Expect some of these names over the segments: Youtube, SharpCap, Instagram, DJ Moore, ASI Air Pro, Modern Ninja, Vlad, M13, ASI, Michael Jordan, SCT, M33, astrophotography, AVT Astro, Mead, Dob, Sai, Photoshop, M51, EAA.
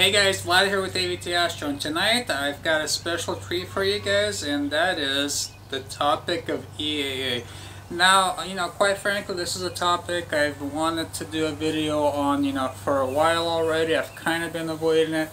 Hey guys, Vlad here with AVT Astro, and tonight I've got a special treat for you guys, and that is the topic of EAA. Now, you know, quite frankly, this is a topic I've wanted to do a video on, you know, for a while already. I've kind of been avoiding it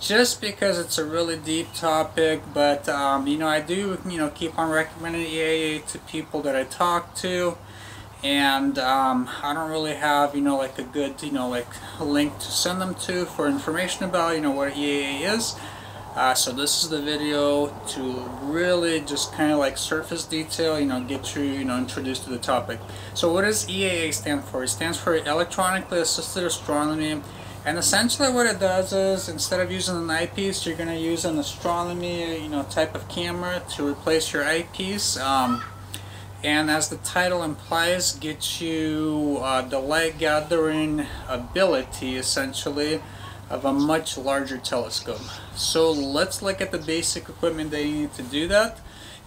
just because it's a really deep topic, but, you know, I do, you know, keep on recommending EAA to people that I talk to. And I don't really have, you know, like a good, you know, like a link to send them to for information about, you know, what EAA is. So this is the video to really just kind of like surface detail, you know, get you, you know, introduced to the topic. So what does EAA stand for? It stands for Electronically Assisted Astronomy. And essentially what it does is, instead of using an eyepiece, you're going to use an astronomy, you know, type of camera to replace your eyepiece. And as the title implies, get you the light gathering ability, essentially, of a much larger telescope. So let's look at the basic equipment that you need to do that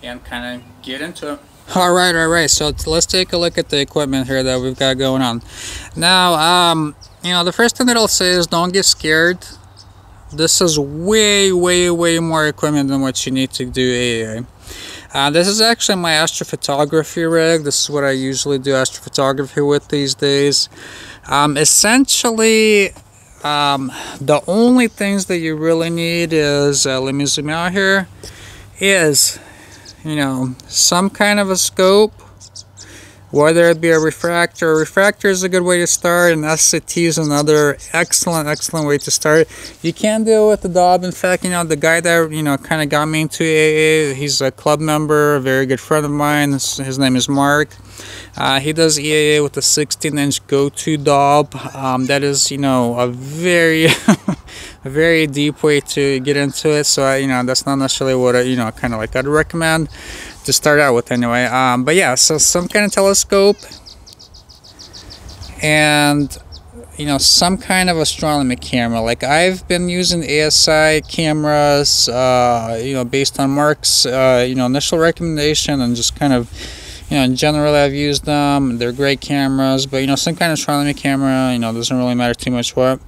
and kind of get into it. All right. So let's take a look at the equipment here that we've got going on. Now, you know, the first thing that I'll say is don't get scared. This is way more equipment than what you need to do EAA. This is actually my astrophotography rig. This is what I usually do astrophotography with these days. Essentially, the only things that you really need is, let me zoom out here, is, you know, some kind of a scope, whether it be a refractor. A refractor is a good way to start, and SCT is another excellent way to start. You can deal with the Dob. In fact, you know, the guy that, you know, kind of got me into EAA, he's a club member, a very good friend of mine. His name is Mark. He does EAA with a 16-inch go-to Dob. That is, you know, a very, a very deep way to get into it. So, you know, that's not necessarily what I, you know, kind of like I'd recommend to start out with anyway. But yeah, so some kind of telescope and, you know, some kind of astronomy camera. Like, I've been using ASI cameras, you know, based on Mark's, you know, initial recommendation, and just kind of, you know, generally I've used them. They're great cameras, but, you know, some kind of astronomy camera, you know, doesn't really matter too much what.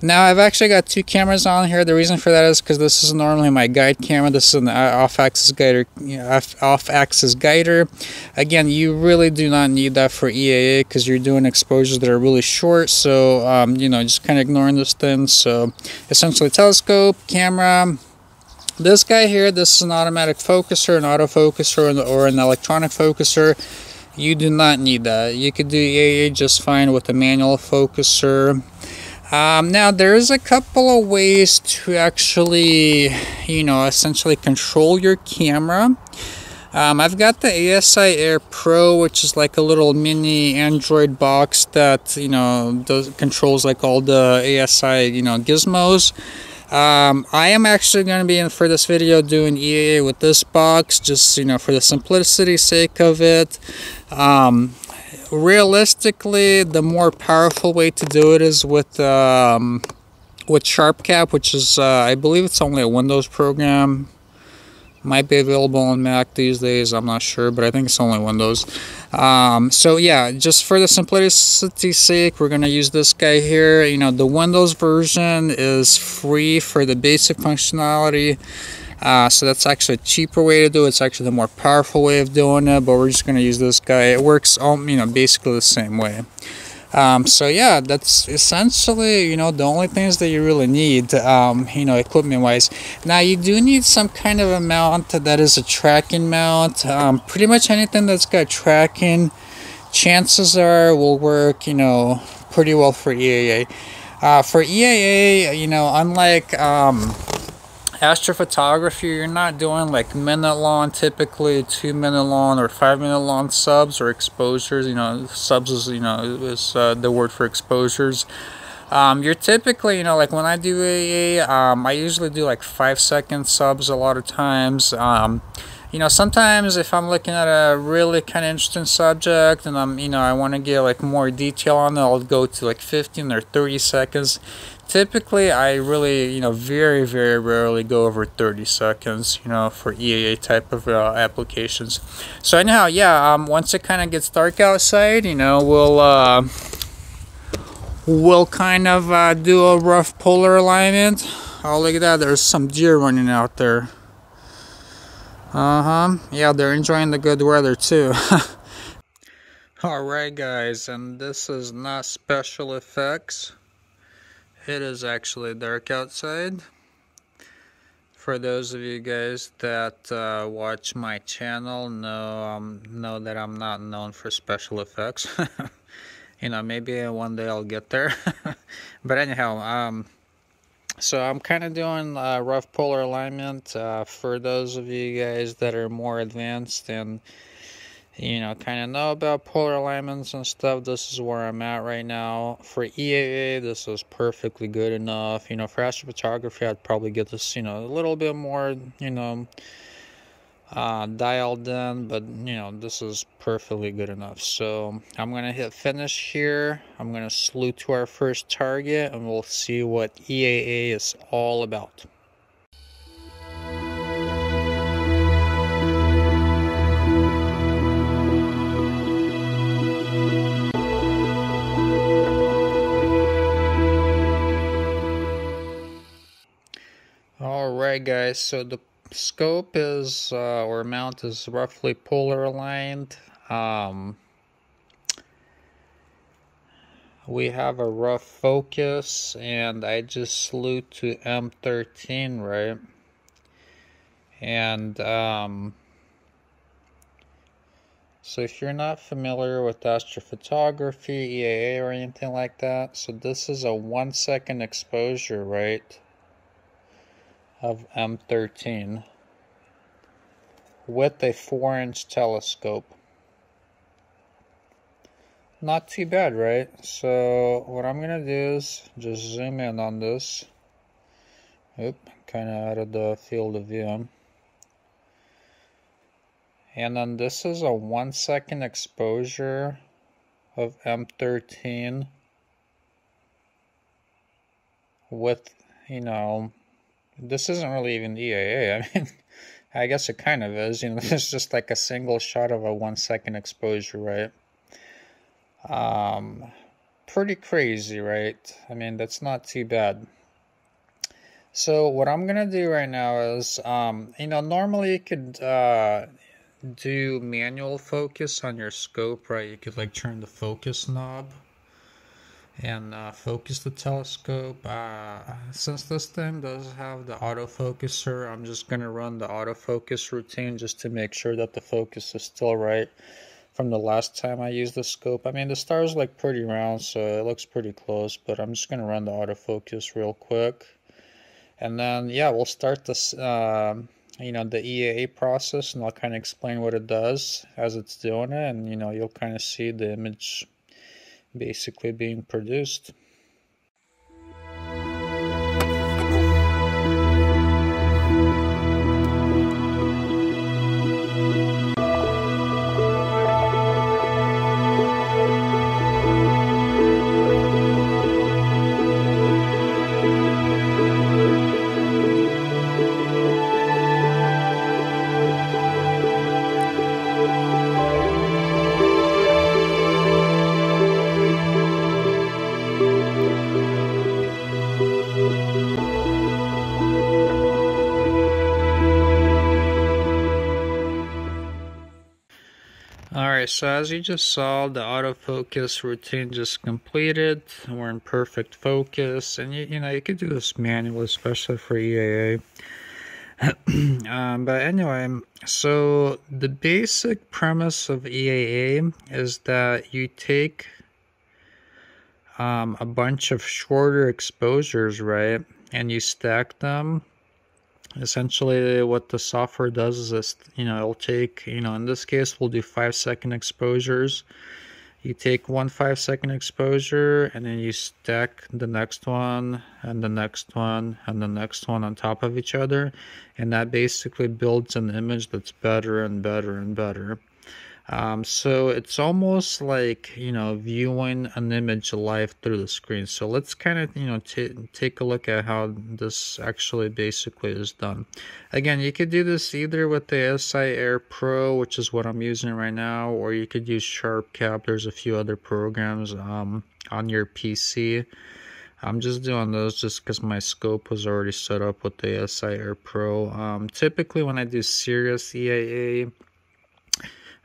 Now, I've actually got two cameras on here. The reason for that is because this is normally my guide camera. This is an off-axis guider. You know, off-axis guider. Again, you really do not need that for EAA because you're doing exposures that are really short. So, you know, just kind of ignoring those things. So, essentially, telescope, camera. This guy here, this is an automatic focuser, an autofocuser, or an electronic focuser. You do not need that. You could do EAA just fine with a manual focuser. Now, there is a couple of ways to actually, you know, essentially control your camera. I've got the ASI Air Pro, which is like a little mini Android box that, you know, controls like all the ASI, you know, gizmos. I am actually going to be in for this video doing EAA with this box, just, you know, for the simplicity's sake of it. Realistically, the more powerful way to do it is with SharpCap, which is, I believe it's only a Windows program. Might be available on Mac these days, I'm not sure, but I think it's only Windows. So yeah, just for the simplicity's sake, we're going to use this guy here. You know, the Windows version is free for the basic functionality. So that's actually a cheaper way to do it. It's actually the more powerful way of doing it, but we're just going to use this guy. It works, you know, basically the same way. So yeah, that's essentially, you know, the only things that you really need, you know, equipment wise. Now, you do need some kind of a mount that is a tracking mount. Pretty much anything that's got tracking, chances are will work, you know, pretty well for EAA. For EAA, you know, unlike astrophotography, you're not doing like minute long, typically 2 minute long or 5 minute long subs or exposures. You know, subs is, you know, is the word for exposures. You're typically, you know, like when I do EAA, I usually do like 5 second subs a lot of times. You know, sometimes if I'm looking at a really kind of interesting subject and I'm, you know, I want to get like more detail on it, I'll go to like 15 or 30 seconds. Typically, I really, you know, very rarely go over 30 seconds, you know, for EAA type of applications. So anyhow, yeah, once it kind of gets dark outside, you know, will kind of do a rough polar alignment. Oh, look at that, there's some deer running out there. Yeah, they're enjoying the good weather too. Alright guys, and this is not special effects. It is actually dark outside. For those of you guys that watch my channel know that I'm not known for special effects. You know, maybe one day I'll get there. But anyhow, so I'm kind of doing rough polar alignment for those of you guys that are more advanced and, you know, kind of know about polar alignments and stuff. This is where I'm at right now. For EAA, this is perfectly good enough. You know, for astrophotography, I'd probably get this, you know, a little bit more, you know, dialed in, but you know, this is perfectly good enough. So I'm gonna hit finish here. I'm gonna salute to our first target, and we'll see what EAA is all about. All right guys, so the scope is or mount is roughly polar aligned. We have a rough focus, and I just slew to M13, right? And so if you're not familiar with astrophotography, EAA, or anything like that, so this is a 1-second exposure, right, of M13 with a 4-inch telescope. Not too bad, right? So what I'm gonna do is just zoom in on this. Oop, kind of out of the field of view. And then this is a 1-second exposure of M13 with, you know, this isn't really even EAA. I mean, I guess it kind of is. You know, it's just like a single shot of a 1-second exposure, right? Pretty crazy, right? I mean, that's not too bad. So what I'm gonna do right now is, you know, normally you could do manual focus on your scope, right? You could like turn the focus knob and focus the telescope. Since this thing does have the autofocuser, I'm just going to run the autofocus routine just to make sure that the focus is still right from the last time I used the scope. I mean, the stars look pretty round, so it looks pretty close, but I'm just going to run the autofocus real quick. And then, yeah, we'll start this, you know, the EAA process, and I'll kind of explain what it does as it's doing it, and, you know, you'll kind of see the image basically being produced. So as you just saw, the autofocus routine just completed. We're in perfect focus, and you know, you could do this manually, especially for EAA. But anyway, so the basic premise of EAA is that you take a bunch of shorter exposures, right, and you stack them. Essentially what the software does is this, you know, it'll take, you know, in this case we'll do 5-second exposures. You take 1 5-second exposure, and then you stack the next one and the next one and the next one on top of each other, and that basically builds an image that's better and better and better. So it's almost like, you know, viewing an image live through the screen. So let's kind of, you know, take a look at how this actually basically is done. Again, you could do this either with the ASI Air Pro, which is what I'm using right now, or you could use SharpCap. There's a few other programs on your PC. I'm just doing those just because my scope was already set up with the ASI Air Pro. Typically when I do serious EAA,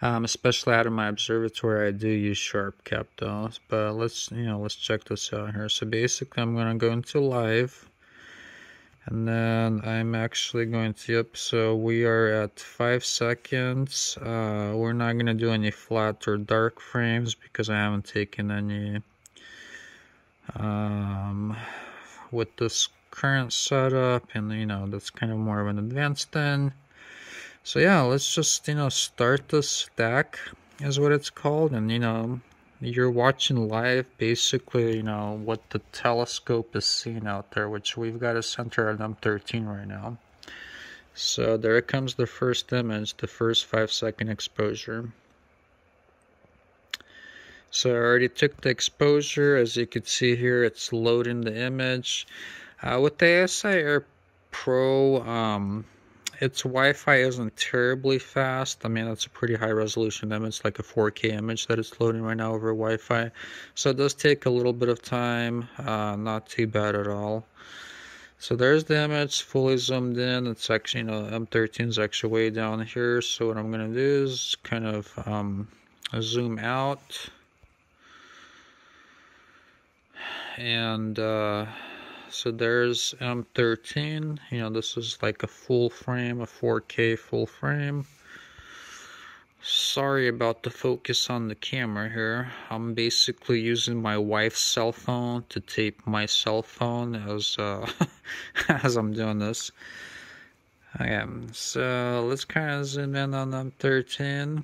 especially out of my observatory, I do use SharpCap though. But let's check this out here. So basically I'm going to go into live, and then I'm actually going to, yep, so we are at 5 seconds. We're not going to do any flat or dark frames because I haven't taken any. With this current setup, and you know, that's kind of more of an advanced thing. So yeah, let's just, you know, start the stack is what it's called, and you know, you're watching live basically, you know, what the telescope is seeing out there, which we've got a center on M13 right now. So there comes the first image, the first 5-second exposure. So I already took the exposure. As you can see here, it's loading the image. With the ASI Air Pro, its Wi-Fi isn't terribly fast. I mean, that's a pretty high resolution image, like a 4K image that it's loading right now over Wi-Fi. So it does take a little bit of time, not too bad at all. So there's the image fully zoomed in. It's actually, you know, M13 is actually way down here. So what I'm going to do is kind of zoom out. And so there's M13, you know, this is like a full frame, a 4K full frame. Sorry about the focus on the camera here. I'm basically using my wife's cell phone to tape my cell phone as as I'm doing this. Okay, so let's kind of zoom in on M13.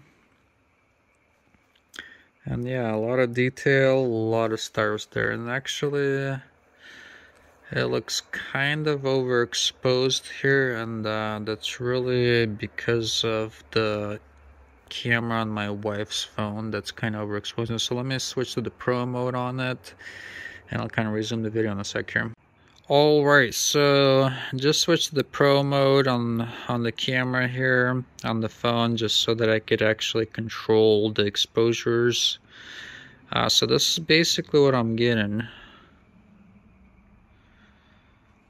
And yeah, a lot of detail, a lot of stars there. And actually, it looks kind of overexposed here. And that's really because of the camera on my wife's phone that's kind of overexposed. So let me switch to the pro mode on it. And I'll kind of resume the video in a sec here. Alright, so just switched to the pro mode on the camera here, on the phone, just so that I could actually control the exposures. So this is basically what I'm getting,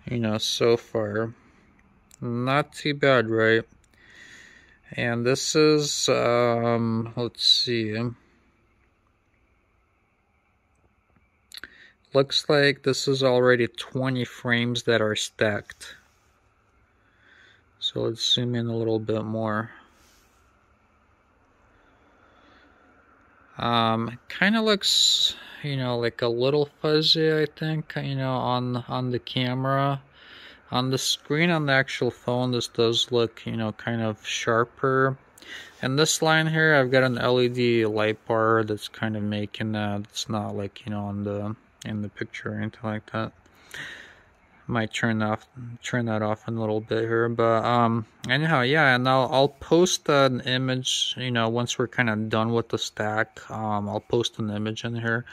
you know, so far. Not too bad, right? And this is, let's see. Looks like this is already 20 frames that are stacked. So let's zoom in a little bit more. Kind of looks, you know, like a little fuzzy, I think, you know, on the camera. On the screen, on the actual phone, this does look, you know, kind of sharper. And this line here, I've got an LED light bar that's kind of making that. It's not like, you know, on the... in the picture or anything like that. Might turn that off in a little bit here, but anyhow, yeah, and I'll post an image, you know, once we're kind of done with the stack. I'll post an image in here,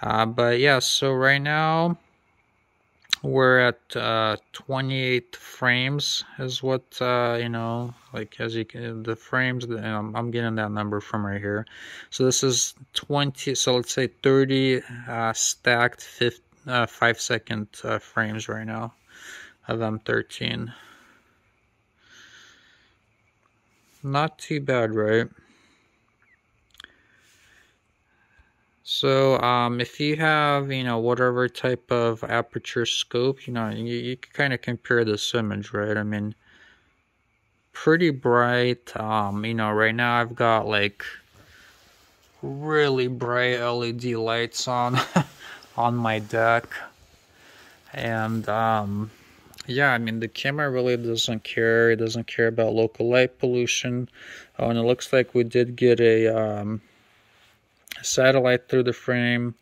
but yeah, so right now we're at 28 frames is what, you know, like, as you can, the frames, and I'm getting that number from right here. So this is 20, so let's say 30 stacked 5-second frames right now of M13. Not too bad, right? So if you have, you know, whatever type of aperture scope, you know, you can kind of compare this image, right? I mean, pretty bright. You know, right now I've got like really bright LED lights on on my deck, and yeah, I mean, the camera really doesn't care. It doesn't care about local light pollution. Oh, and it looks like we did get a satellite through the frame.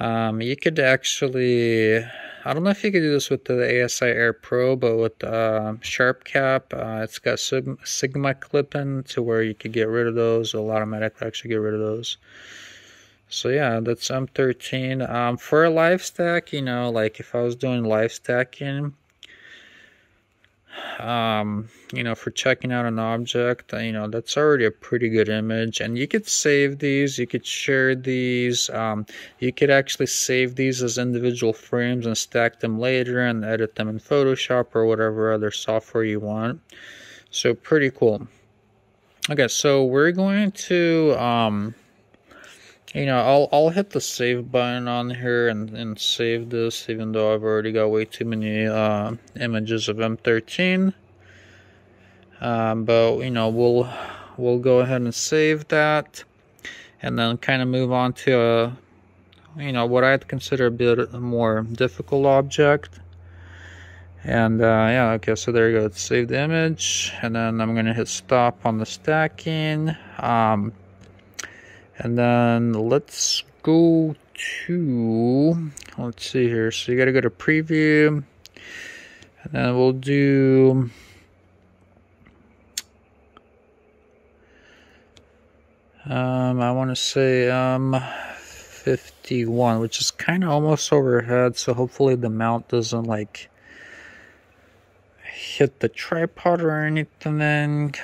You could actually I don't know if you could do this with the ASI Air Pro, but with SharpCap, it's got Sigma clipping to where you could get rid of those. It'll automatically actually get rid of those. So yeah, that's M13. For a live stack, you know, like if I was doing live stacking, you know, for checking out an object, you know, that's already a pretty good image. And you could save these, you could share these, you could actually save these as individual frames and stack them later and edit them in Photoshop or whatever other software you want. So pretty cool. Okay, so we're going to you know, I'll hit the save button on here and save this, even though I've already got way too many images of M13. But you know, we'll go ahead and save that, and then kind of move on to a, you know, what I'd consider a bit more difficult object. And yeah, okay, so there you go. It's saved the image, and then I'm gonna hit stop on the stacking. And then let's go to, let's see here. So you gotta go to preview, and then we'll do, I wanna say M51, which is kinda almost overhead, so hopefully the mount doesn't like hit the tripod or anything.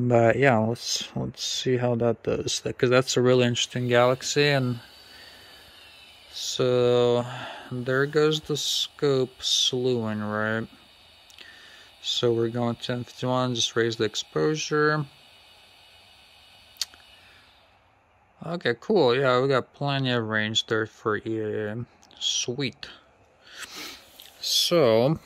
But yeah, let's see how that does, because that's a really interesting galaxy. And so there goes the scope slewing, right? So we're going to M51, just raise the exposure. Okay, cool. Yeah, we got plenty of range there for EAA. Sweet. So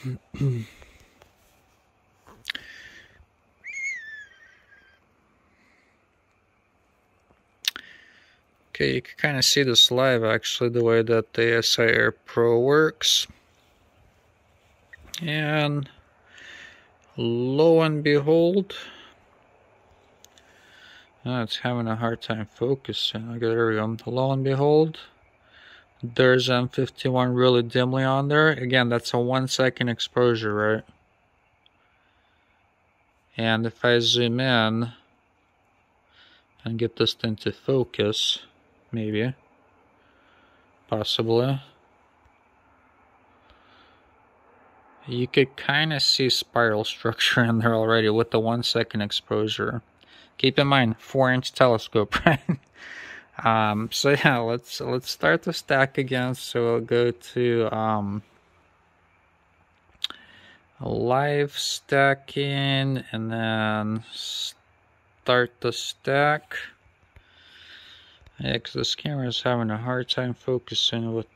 okay, you can kind of see this live, actually, the way that the ASI Air Pro works. And lo and behold, oh, it's having a hard time focusing. Okay, there we go. Lo and behold, there's M51 really dimly on there. Again, that's a 1-second exposure, right? And if I zoom in and get this thing to focus, maybe, possibly, you could kind of see spiral structure in there already with the 1-second exposure. Keep in mind, 4-inch telescope, right? So yeah, let's start the stack again. So we'll go to live stacking, and then start the stack. Yeah, because this camera is having a hard time focusing with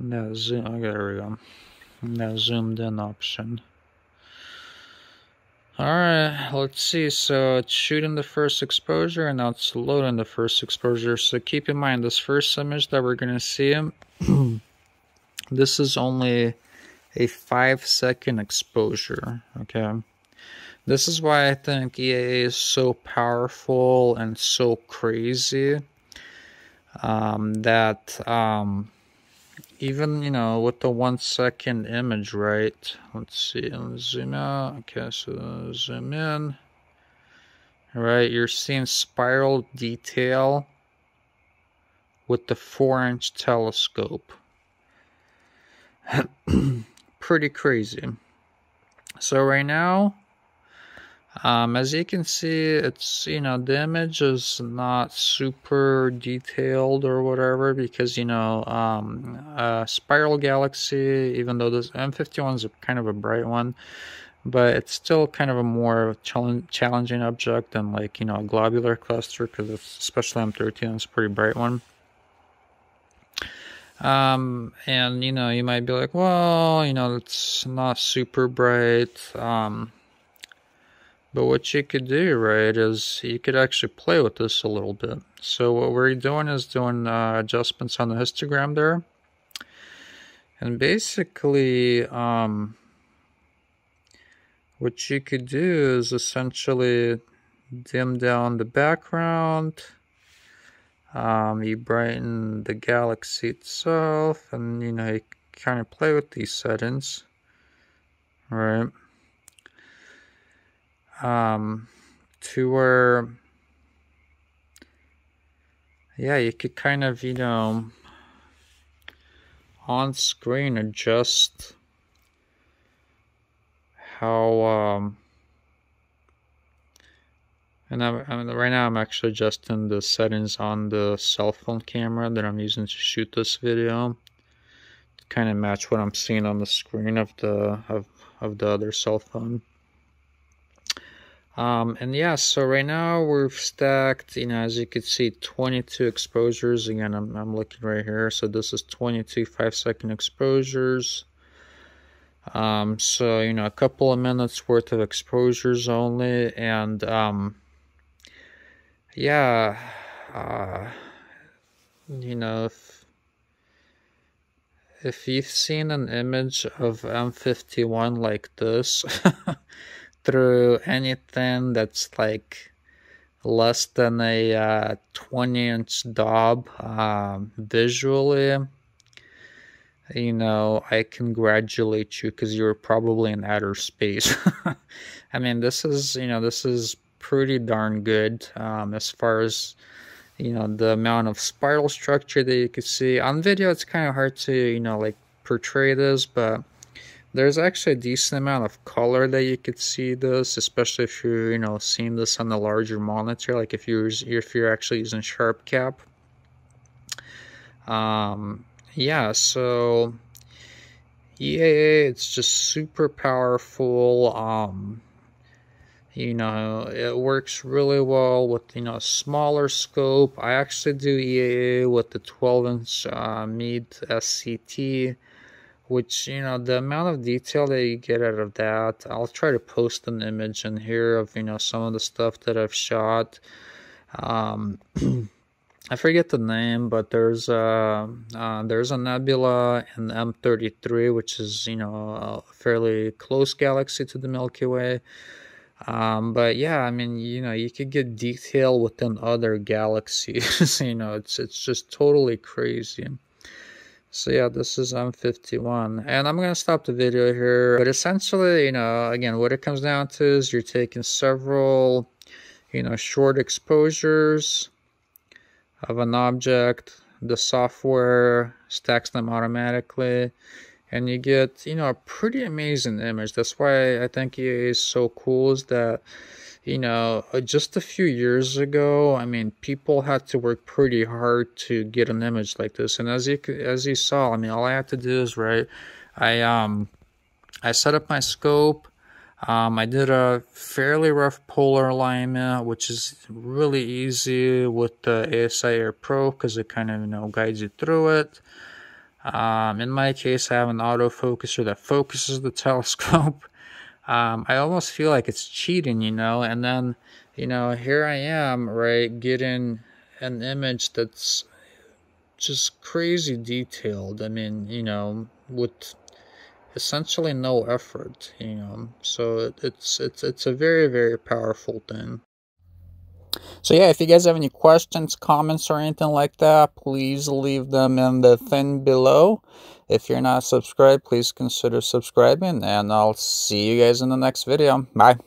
that zoom. Okay, there we go. That zoomed in option. Alright, let's see. So it's shooting the first exposure, and now it's loading the first exposure. So keep in mind, this first image that we're going to see, this is only a 5-second exposure. Okay. This is why I think EAA is so powerful and so crazy, that even, you know, with the 1-second image, right? Let's see, let's zoom out. Okay, so zoom in. All right, you're seeing spiral detail with the 4-inch telescope. Pretty crazy. So right now, as you can see, it's, you know, the image is not super detailed or whatever, because, you know, spiral galaxy, even though this M51 is kind of a bright one, but it's still kind of a more challenging object than, like, you know, a globular cluster, because especially M13 is a pretty bright one. And, you know, you might be like, well, you know, it's not super bright, but what you could do, right, is you could actually play with this a little bit. So what we're doing is doing adjustments on the histogram there. And basically, what you could do is essentially dim down the background, You brighten the galaxy itself, and you know, you kind of play with these settings, right? To where, yeah, you could kind of, you know, on screen adjust how, and I mean, right now I'm actually adjusting the settings on the cell phone camera that I'm using to shoot this video to kind of match what I'm seeing on the screen of the of the other cell phone. And yeah, so right now we've stacked, you know, as you can see, 22 exposures. Again, I'm looking right here. So this is 22 5-second exposures. So, you know, a couple of minutes worth of exposures only. And, yeah, you know, if you've seen an image of M51 like this, through anything that's like less than a 20-inch Dob visually, you know, I congratulate you, because you're probably in outer space. I mean, this is, you know, this is pretty darn good as far as, you know, the amount of spiral structure that you can see. On video, it's kind of hard to, you know, like portray this, but there's actually a decent amount of color that you could see this, especially if you're, you know, seeing this on the larger monitor, like if you're actually using SharpCap. Yeah, so EAA, it's just super powerful. You know, it works really well with, you know, a smaller scope. I actually do EAA with the 12-inch Mead SCT. Which, you know, the amount of detail that you get out of that, I'll try to post an image in here of, you know, some of the stuff that I've shot. I forget the name, but there's a nebula in M33, which is, you know, a fairly close galaxy to the Milky Way. But yeah, I mean, you know, you could get detail within other galaxies. You know, it's just totally crazy. So yeah, this is M51, and I'm gonna stop the video here. But essentially, you know, again, what it comes down to is you're taking several, you know, short exposures of an object. The software stacks them automatically, and you get, you know, a pretty amazing image. That's why I think EAA is so cool, is that, you know, just a few years ago, I mean, people had to work pretty hard to get an image like this. And as you saw, I mean, all I had to do is, right, I set up my scope. I did a fairly rough polar alignment, which is really easy with the ASI Air Pro, because it kind of, you know, guides you through it. In my case, I have an autofocuser that focuses the telescope. I almost feel like it's cheating, you know, and then, you know, here I am, right, getting an image that's just crazy detailed. I mean, you know, with essentially no effort, you know, so it's a very, very powerful thing. So yeah, if you guys have any questions, comments, or anything like that, please leave them in the thing below. If you're not subscribed, please consider subscribing, and I'll see you guys in the next video. Bye.